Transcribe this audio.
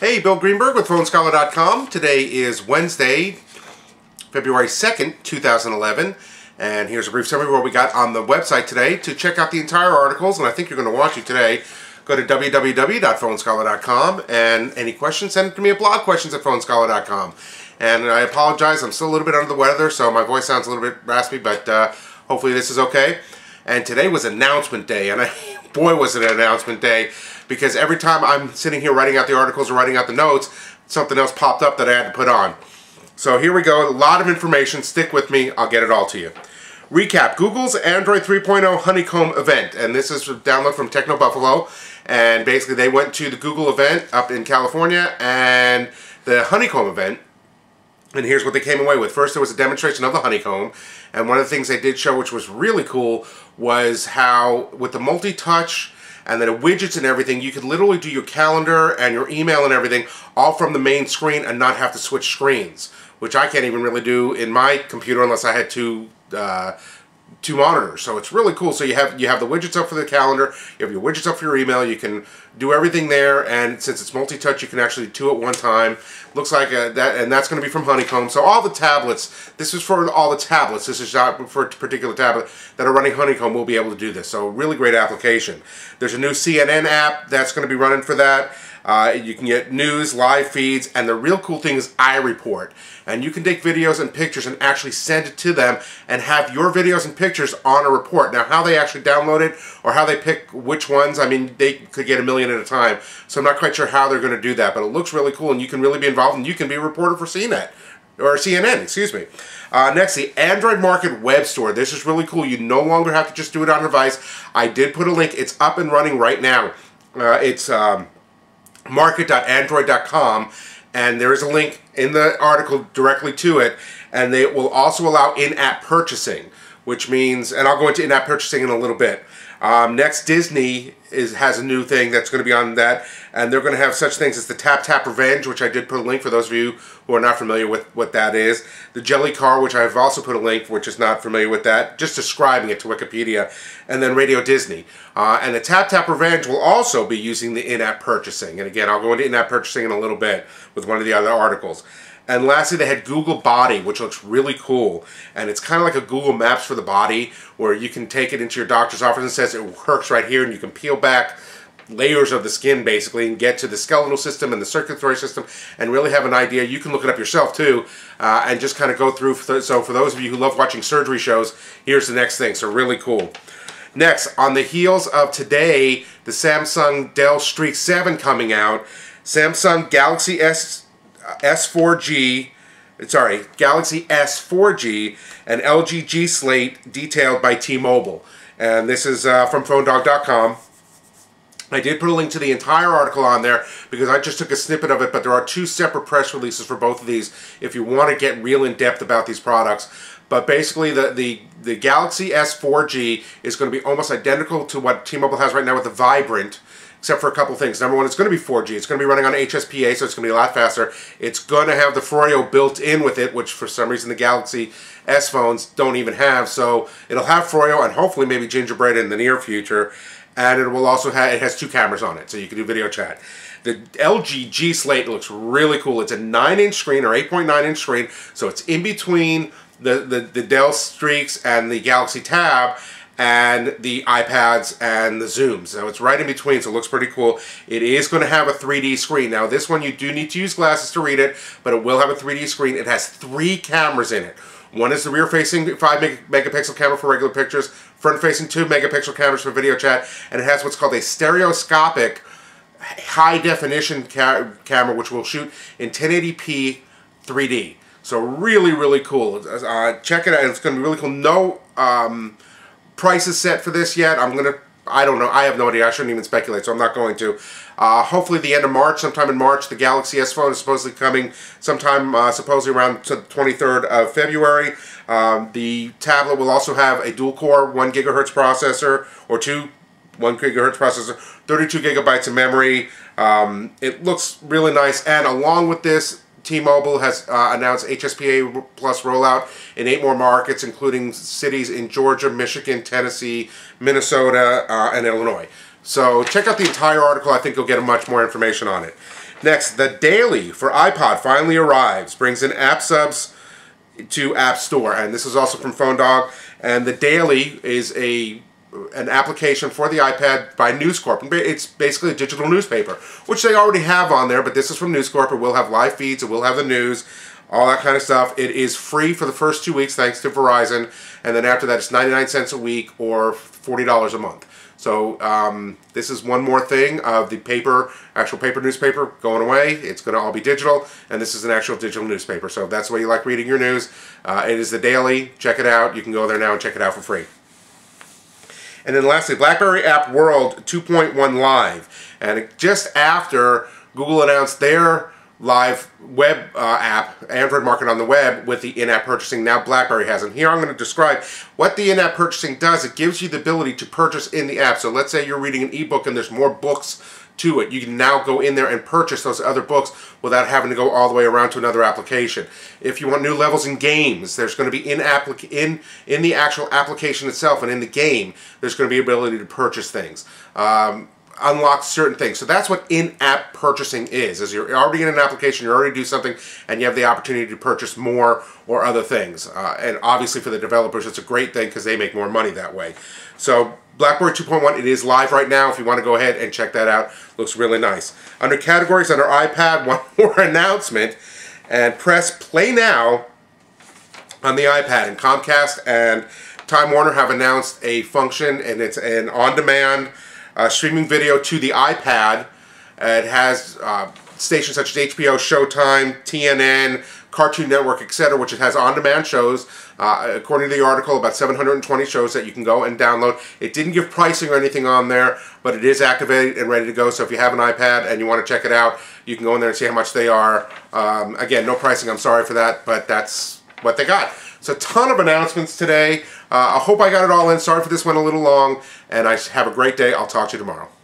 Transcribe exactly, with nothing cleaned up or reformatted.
Hey, Bill Greenberg with phone scholar dot com. Today is Wednesday, February second, two thousand eleven. And here's a brief summary of what we got on the website today. To check out the entire articles, and I think you're going to want to today, go to w w w dot phone scholar dot com. And any questions, send it to me at blog questions at phone scholar dot com. And I apologize, I'm still a little bit under the weather, so my voice sounds a little bit raspy, but uh, hopefully this is okay. And today was announcement day, and I, boy was it an announcement day, because every time I'm sitting here writing out the articles or writing out the notes, something else popped up that I had to put on. So here we go, a lot of information, stick with me, I'll get it all to you. Recap, Google's Android three point oh Honeycomb event, and this is a download from Techno Buffalo, and basically they went to the Google event up in California, and the Honeycomb event, and here's what they came away with. First, there was a demonstration of the Honeycomb, and one of the things they did show, which was really cool, was how with the multi-touch and then the widgets and everything, you could literally do your calendar and your email and everything all from the main screen and not have to switch screens, which I can't even really do in my computer unless I had two uh, two monitors. So it's really cool. So you have you have the widgets up for the calendar, you have your widgets up for your email, you can do everything there, and since it's multi-touch, you can actually do two at one time. Looks like a, that, and that's going to be from Honeycomb. So all the tablets, this is for all the tablets, this is not for a particular tablet that are running Honeycomb, will be able to do this. So really great application. There's a new C N N app that's going to be running for that. Uh, you can get news, live feeds, and the real cool thing is iReport. And you can take videos and pictures and actually send it to them and have your videos and pictures on a report. Now, how they actually download it or how they pick which ones, I mean, they could get a million at a time. So I'm not quite sure how they're going to do that, but it looks really cool, and you can really be involved, and you can be a reporter for C N N. Or C N N, excuse me. Uh, next, the Android Market web store. This is really cool. You no longer have to just do it on a device. I did put a link. It's up and running right now. Uh, it's... Um, market dot android dot com, and there is a link in the article directly to it, and they will also allow in-app purchasing, which means, and I'll go into in-app purchasing in a little bit. Um, next, Disney is, has a new thing that's going to be on that, and they're going to have such things as the Tap Tap Revenge, which I did put a link for those of you who are not familiar with what that is. The Jelly Car, which I've also put a link for, which is not familiar with that, just describing it to Wikipedia. And then Radio Disney. Uh, and the Tap Tap Revenge will also be using the in-app purchasing. And again, I'll go into in-app purchasing in a little bit with one of the other articles. And lastly, they had Google Body, which looks really cool. And it's kind of like a Google Maps for the body, where you can take it into your doctor's office and says it works right here, and you can peel back layers of the skin, basically, and get to the skeletal system and the circulatory system and really have an idea. You can look it up yourself, too, uh, and just kind of go through. So for those of you who love watching surgery shows, here's the next thing. So really cool. Next, on the heels of today, the Samsung Dell Streak seven coming out, Samsung Galaxy S... S four G, sorry, Galaxy S four G and L G G-Slate detailed by T-Mobile. And this is uh, from phone dog dot com. I did put a link to the entire article on there because I just took a snippet of it, but there are two separate press releases for both of these if you want to get real in-depth about these products. But basically, the, the, the Galaxy S four G is going to be almost identical to what T-Mobile has right now with the Vibrant, except for a couple things. Number one, it's going to be four G. It's going to be running on H S P A, so it's going to be a lot faster. It's going to have the Froyo built in with it, which for some reason the Galaxy S phones don't even have. So it'll have Froyo and hopefully maybe Gingerbread in the near future. And it will also have, it has two cameras on it, so you can do video chat. The L G G-Slate looks really cool. It's a nine inch screen or eight point nine inch screen, so it's in between the, the, the Dell Streaks and the Galaxy Tab, and the iPads and the Zooms. So it's right in between, so it looks pretty cool. It is going to have a three D screen. Now this one you do need to use glasses to read it, but it will have a three D screen. It has three cameras in it. One is the rear-facing five megapixel camera for regular pictures, front-facing two megapixel cameras for video chat, and it has what's called a stereoscopic high-definition ca camera which will shoot in ten eighty p three D. So really, really cool. Uh, check it out. It's going to be really cool. No... Um, price is set for this yet. I'm gonna, I don't know, I have no idea, I shouldn't even speculate, so I'm not going to. Uh, hopefully the end of March, sometime in March, the Galaxy S phone is supposedly coming sometime, uh, supposedly around to the twenty-third of February. Um, the tablet will also have a dual core one gigahertz processor, or two one gigahertz processor, thirty-two gigabytes of memory. Um, it looks really nice, and along with this, T-Mobile has uh, announced H S P A Plus rollout in eight more markets, including cities in Georgia, Michigan, Tennessee, Minnesota, uh, and Illinois. So check out the entire article. I think you'll get much more information on it. Next, The Daily for iPod finally arrives, brings in app subs to App Store, and this is also from PhoneDog. And The Daily is a an application for the iPad by News Corp. It's basically a digital newspaper, which they already have on there, but this is from News Corp. It will have live feeds, it will have the news, all that kind of stuff. It is free for the first two weeks thanks to Verizon, and then after that it's ninety-nine cents a week or forty dollars a month. So um, this is one more thing of the paper, actual paper newspaper going away. It's going to all be digital, and this is an actual digital newspaper. So if that's the way you like reading your news, uh, it is The Daily. Check it out. You can go there now and check it out for free. And then lastly, BlackBerry App World two point one Live. And just after Google announced their live web uh, app, Android Market on the web, with the in-app purchasing, now BlackBerry has. And here I'm going to describe what the in-app purchasing does. It gives you the ability to purchase in the app. So let's say you're reading an ebook and there's more books to it. You can now go in there and purchase those other books without having to go all the way around to another application. If you want new levels in games, there's going to be in in in the actual application itself and in the game, there's going to be ability to purchase things. Um, unlock certain things. So that's what in-app purchasing is, is you're already in an application, you already do something, and you have the opportunity to purchase more or other things. Uh, and obviously for the developers, it's a great thing because they make more money that way. So BlackBerry two point one, it is live right now if you want to go ahead and check that out. Looks really nice. Under categories, under iPad, one more announcement, and press play now on the iPad. And Comcast and Time Warner have announced a function, and it's an on-demand Uh, streaming video to the iPad. Uh, it has uh, stations such as H B O, Showtime, T N N, Cartoon Network, et cetera, which it has on-demand shows. Uh, according to the article, about seven hundred twenty shows that you can go and download. It didn't give pricing or anything on there, but it is activated and ready to go. So if you have an iPad and you want to check it out, you can go in there and see how much they are. Um, again, no pricing. I'm sorry for that, but that's what they got. So a ton of announcements today. Uh, I hope I got it all in. Sorry for this one a little long. And I have a great day. I'll talk to you tomorrow.